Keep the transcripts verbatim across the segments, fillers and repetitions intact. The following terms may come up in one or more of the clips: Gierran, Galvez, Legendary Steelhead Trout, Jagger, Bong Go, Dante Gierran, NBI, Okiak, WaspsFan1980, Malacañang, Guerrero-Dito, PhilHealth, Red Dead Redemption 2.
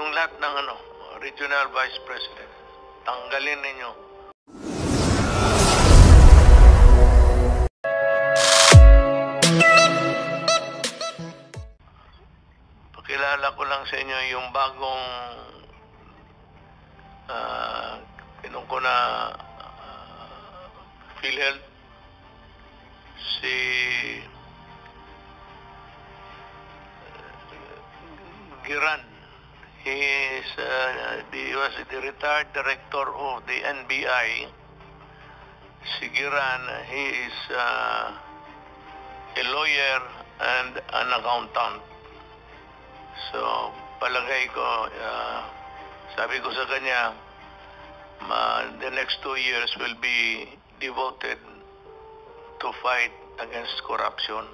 Yung lahat ng ano, Regional Vice President, tanggalin ninyo. Pakilala ko lang sa inyo yung bagong uh, pinungko na uh, PhilHealth, si Gierran. He is, uh, he was the retired director of the N B I. Si Gierran, he is uh, a lawyer and an accountant. So, palagay ko, uh, sabi ko sa kanya, uh, the next two years will be devoted to fight against corruption.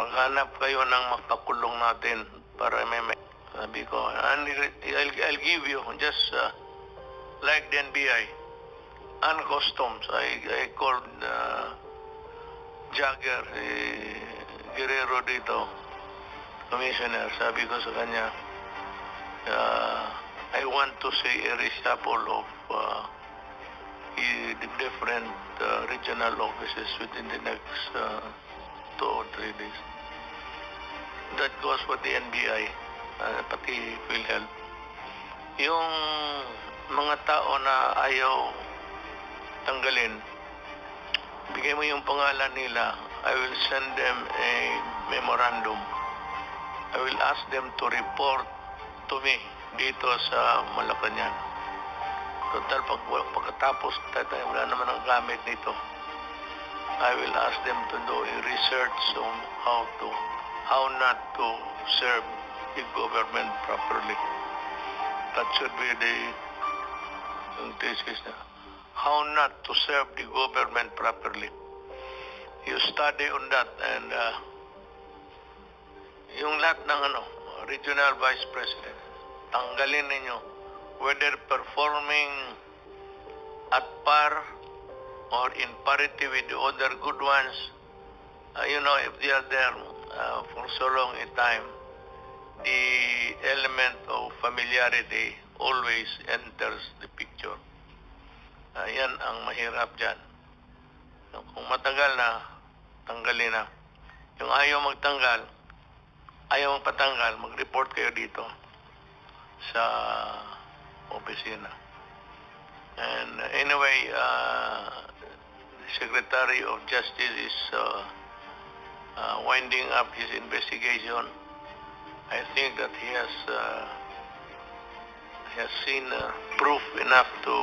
Maghanap kayo ng makakulong natin para may may. Sabi ko, and I'll, I'll give you, just uh, like the N B I, and customs. I, I called uh, Jagger, eh, Guerrero-Dito, commissioner. Sabi ko sa kanya, uh, I want to see a reshuffle of uh, the different uh, regional offices within the next uh, two or three days. That goes for the N B I. Uh, pati PhilHealth. Yung mga tao na ayaw tanggalin, bigay mo yung pangalan nila. I will send them a memorandum. I will ask them to report to me dito sa Malacañang. Total, pag, pagkatapos, tatay, wala naman ang gamit nito. I will ask them to do a research on how to, how not to serve the government properly. That should be the thesis. How not to serve the government properly. You study on that, and uh, yung lahat ng ano, Regional Vice President, tanggalin ninyo, whether performing at par or in parity with the other good ones. Uh, you know, if they are there uh, for so long a time, the element of familiarity always enters the picture. Uh, yan ang mahirap dyan. Kung matagal na, tanggalin na. Yung ayaw magtanggal, ayaw magpatanggal, mag-report kayo dito sa opisina. And anyway, uh, the Secretary of Justice is uh, uh, winding up his investigation. I think that he has uh, he has seen uh, proof enough to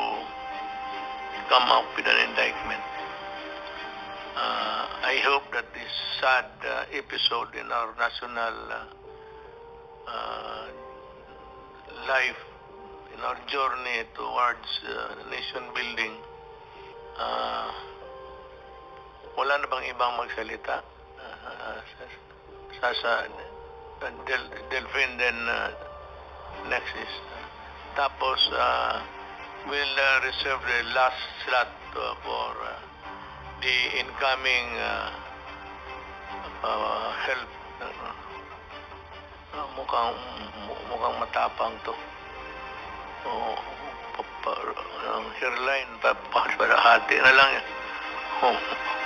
come up with an indictment. Uh, I hope that this sad uh, episode in our national uh, uh, life, in our journey towards uh, nation building, uh, wala na bang ibang magsalita? Uh, sa sa Del, Delphine, then uh, Nexus. Tapos, uh, we'll uh, reserve the last slot uh, for uh, the incoming uh, uh, help. Uh, mukhang, mukhang matapang to. Oh, ang uh, hairline, parahati na lang. Oh,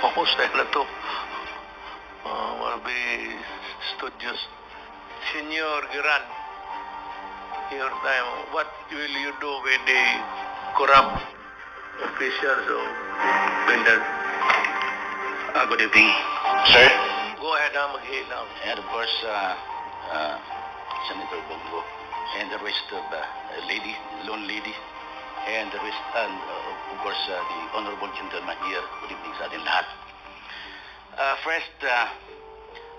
mahusay na to. Uh, will be studious. Senor Gierran, your time. What will you do with the corrupt officials of PhilHealth? Uh, good evening, sir. Go ahead, I'm here now. And of course, uh, uh, Senator Bong Go and the rest of the uh, lady, lone lady, and the rest, and uh, of course, uh, the honorable gentleman here. Good evening sa atin lahat. Uh, first, uh,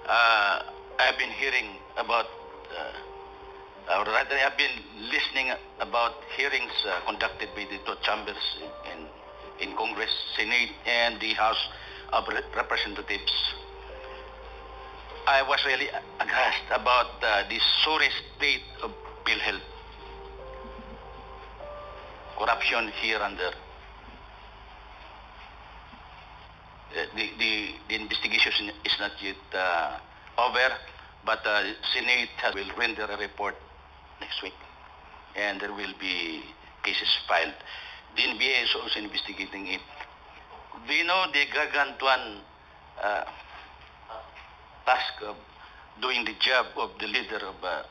uh, I've been hearing about, uh, or rather I've been listening about hearings uh, conducted by the two chambers in, in, in Congress, Senate, and the House of Representatives. I was really aghast about uh, the sorry state of PhilHealth. Corruption here and there. Uh, the, the, the investigation is not yet uh, over. But the uh, Senate will render a report next week. and there will be cases filed. The N B I is also investigating it. Do you know the gargantuan uh, task of doing the job of the leader of uh,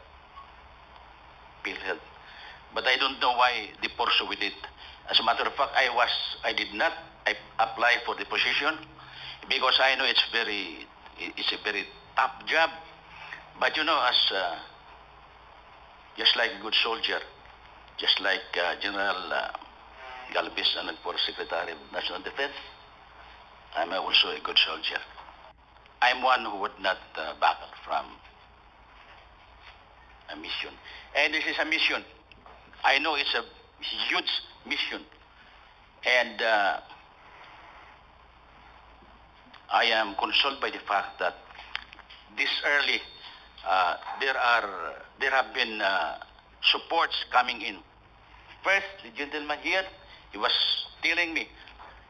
PhilHealth? But I don't know why they pursue with it. As a matter of fact, I was, I did not I apply for the position because I know it's very, it's a very tough job. But you know, as uh, just like a good soldier, just like uh, General uh, Galvez and for Secretary of National Defense, I'm also a good soldier. I'm one who would not uh, back from a mission. And this is a mission. I know it's a huge mission, and uh, I am consoled by the fact that this early uh, there are there have been uh, supports coming in. First, the gentleman here, he was telling me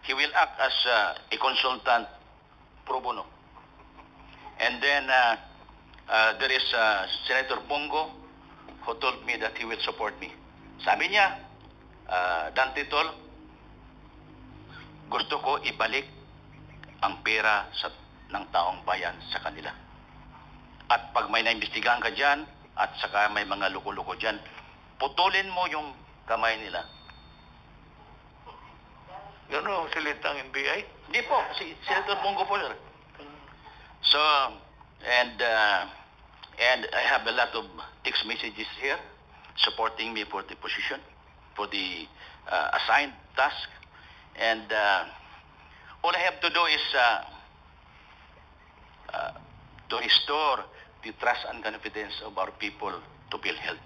he will act as uh, a consultant pro bono, and then uh, uh, there is uh, Senator Bong Go who told me that he will support me. Sabi niya, uh, Dante Tol, gusto ko ibalik ang pera sa, ng taong bayan sa kanila. At pag may naimbestigahan ka dyan, at saka may mga luko-luko dyan, putulin mo yung kamay nila. Yan o, silitang N B I? Hindi po, si Senator Bongo po, sir. So, and, uh, and I have a lot of text messages here supporting me for the position, for the uh, assigned task, and uh, all I have to do is uh, uh, to restore the trust and confidence of our people to PhilHealth.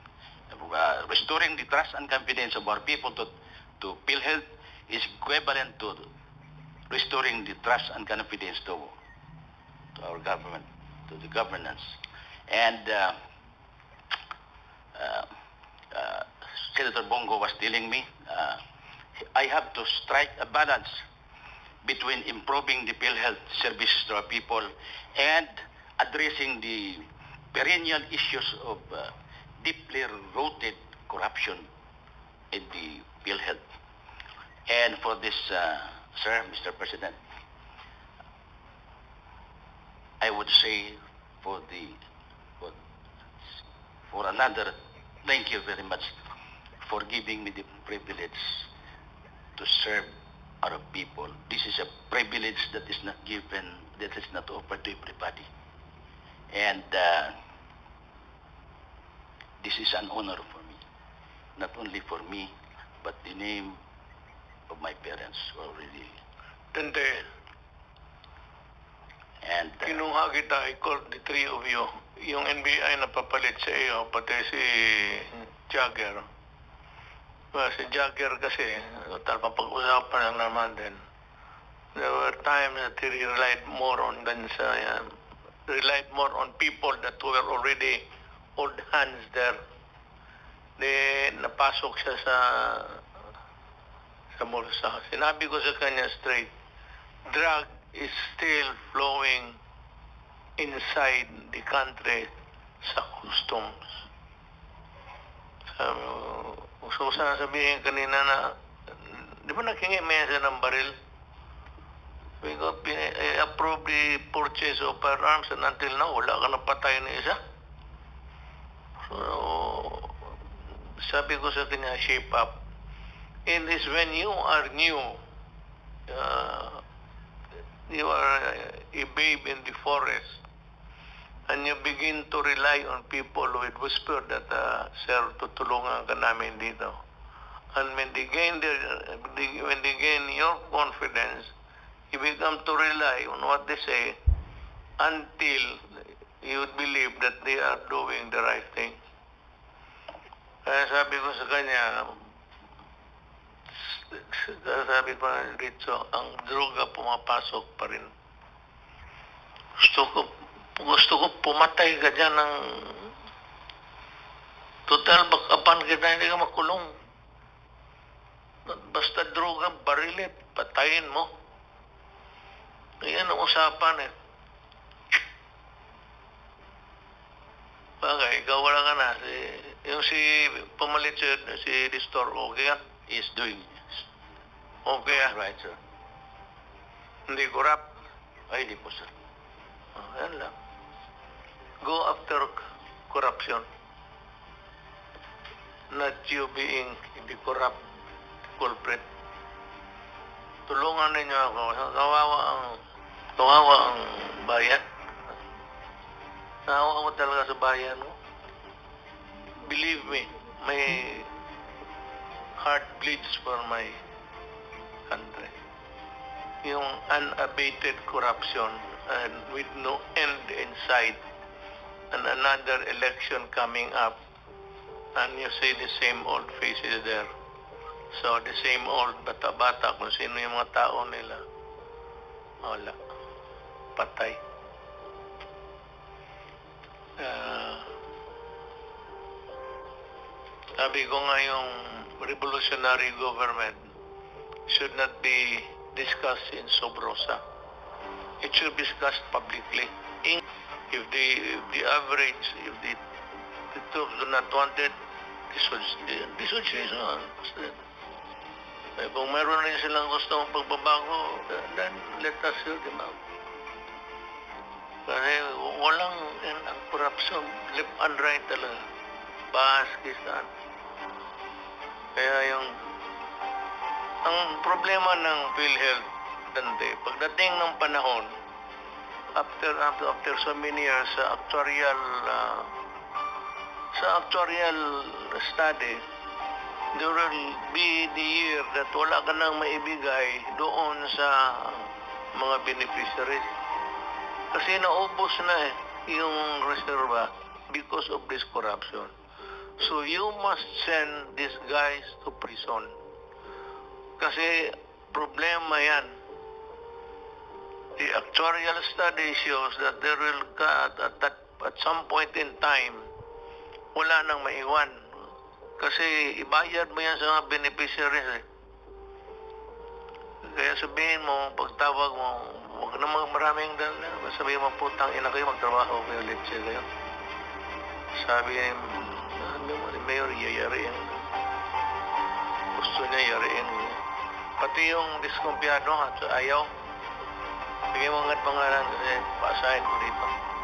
Uh, restoring the trust and confidence of our people to, to PhilHealth is equivalent to restoring the trust and confidence to, to our government, to the governance. And uh, uh, Uh, Senator Bongo was telling me, uh, I have to strike a balance between improving the PhilHealth service to our people and addressing the perennial issues of uh, deeply rooted corruption in the PhilHealth. And for this, uh, sir, Mister President, I would say for the for, for another. Thank you very much for giving me the privilege to serve our people. This is a privilege that is not given, that is not offered to everybody. And uh, this is an honor for me, not only for me, but the name of my parents already. Dante, and uh, kinuha kita, I called the three of you. Yung N B I na papalit sa iyo, pati si Jagger. Well, si Jagger kasi, talagang pag-usapan lang naman din. There were times that he relied more on than sa, uh, relied more on people that were already old hands there. They napasok siya sa sa bulsa. Sinabi ko sa kanya straight, drug is still flowing inside the country sa customs. Um, so, sana sabihin kanina na, di ba nakingi mesa ng baril? We got, I approved the purchase of firearms and until now, wala ka napatay na isa. So, sabi ko sa kanya, shape up. And this, when you are new, uh, you are a babe in the forest, and you begin to rely on people who had whispered that, uh, sir, tutulungan ka namin dito. And when they gain their, when they gain your confidence, you become to rely on what they say until you believe that they are doing the right thing. Kaya sabi ko sa kanya, sabi ko dito, ang droga pumapasok pa rin. Gusto ko, Gusto ko pumatay ka dyan ng total bakapan kita, hindi ka makulong. Basta droga, barilit, patayin mo. Ayan ang usapan eh. Bagay, ikaw wala ka na. Si Yung si pumalit si, si Distor Okiak is doing this. Okiak. Right, sir. Hindi corrupt? Ay, hindi po, sir. Oh, yan lang. Go after corruption. Not you being the corrupt culprit. Tulungan ninyo ako. Kawawa ang, kawawa ang bayan. Kawawa mo talaga sa bayan mo. Believe me, my heart bleeds for my country. Yung unabated corruption and with no end in sight, and another election coming up, and you see the same old faces there. So the same old bata-bata, kung sino yung mga tao nila, wala. Patay. Uh, sabi ko nga yung revolutionary government should not be discussed in Sobrosa. It should be discussed publicly. If the, if the average, if the, the troops do not want it, dissociation. Eh, kung meron rin silang gusto ng pagbabago, then let us hear them out. Kasi walang ang corruption, left and right talaga. Bahas, kisaan. Kaya yung... Ang problema ng PhilHealth, Dante, pagdating ng panahon, after, after, after so many years, sa actuarial... Uh, sa actuarial study, there will be the year that wala ka nang maibigay doon sa mga beneficiaries. Kasi naubos na eh, yung reserva because of this corruption. So you must send these guys to prison. Kasi problema yan. The actuarial study shows that there will at, at, at some point in time, wala nang maiwan. Kasi ibayad mo yan sa mga beneficiaries eh. Kaya sabihin mo, pagtawag mo, huwag namang maraming dahil. Sabihin mo, putang ina kayo, magtrabaho kayo, let's say kayo. Sabi niya, mayor, yayariin. Gusto niya yariin. Pati yung diskumpiyado, ayaw. Bigyan mo nga't pangalan, pasahin ko dito.